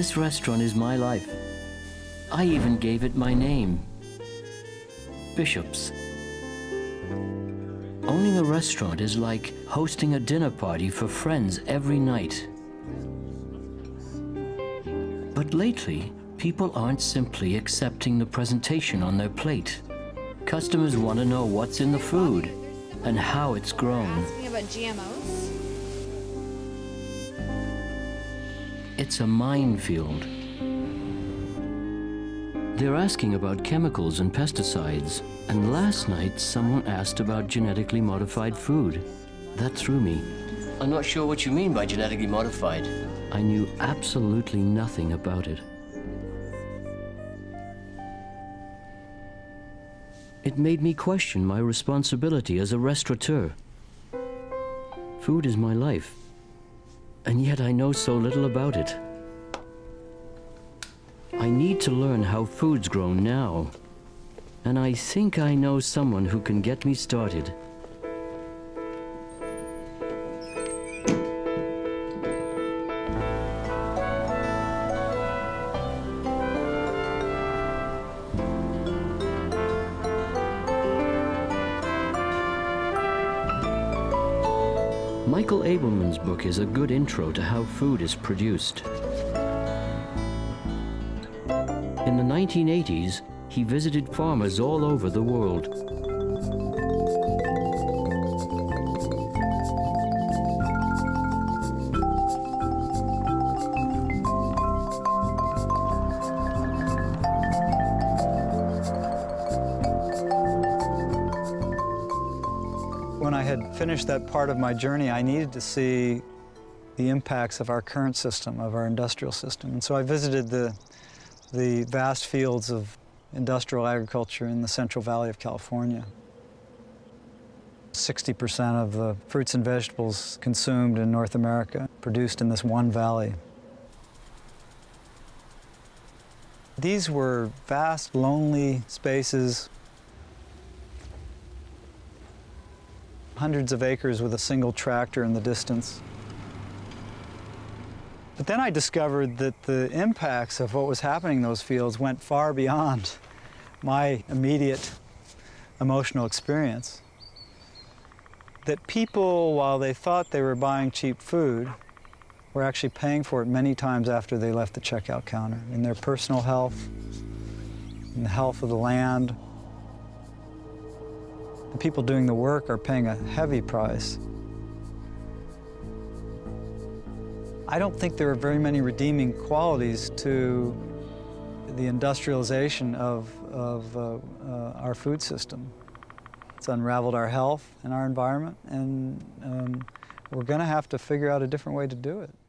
This restaurant is my life. I even gave it my name, Bishop's. Owning a restaurant is like hosting a dinner party for friends every night. But lately, people aren't simply accepting the presentation on their plate. Customers want to know what's in the food and how it's grown. Asking about GMOs. It's a minefield. They're asking about chemicals and pesticides. And last night, someone asked about genetically modified food. That threw me. I'm not sure what you mean by genetically modified. I knew absolutely nothing about it. It made me question my responsibility as a restaurateur. Food is my life, and yet I know so little about it. I need to learn how food's grown now, and I think I know someone who can get me started. Michael Abelman's book is a good intro to how food is produced. In the 1980s, he visited farmers all over the world. When I had finished that part of my journey, I needed to see the impacts of our current system, of our industrial system. And so I visited the vast fields of industrial agriculture in the Central Valley of California. 60% of the fruits and vegetables consumed in North America produced in this one valley. These were vast, lonely spaces. Hundreds of acres with a single tractor in the distance. But then I discovered that the impacts of what was happening in those fields went far beyond my immediate emotional experience. That people, while they thought they were buying cheap food, were actually paying for it many times after they left the checkout counter, in their personal health, in the health of the land. The people doing the work are paying a heavy price. I don't think there are very many redeeming qualities to the industrialization of our food system. It's unraveled our health and our environment, and we're going to have to figure out a different way to do it.